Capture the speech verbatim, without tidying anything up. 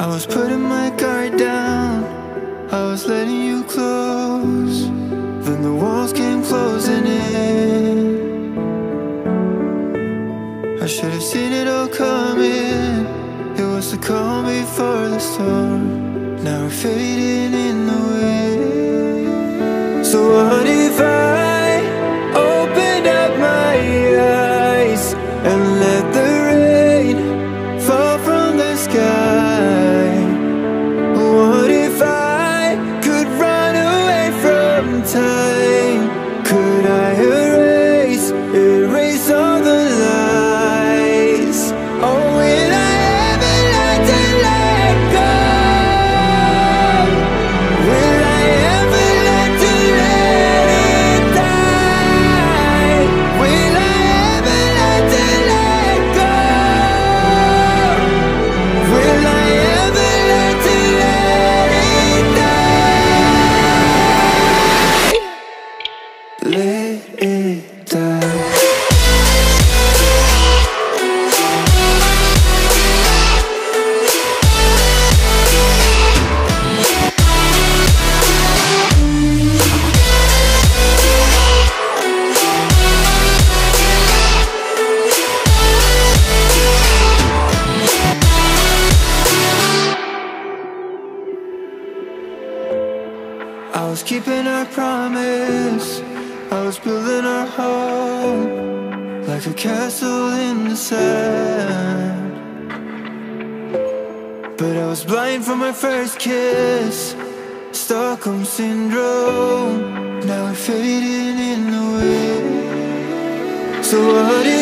I was putting my guard down, I was letting you close, then the walls came closing in. I should have seen it all coming, it was the calm before the storm. Now we're fading in the wind. So what if I keeping our promise, I was building our home like a castle in the sand. But I was blind from my first kiss, Stockholm Syndrome. Now we're fading in the wind. So what is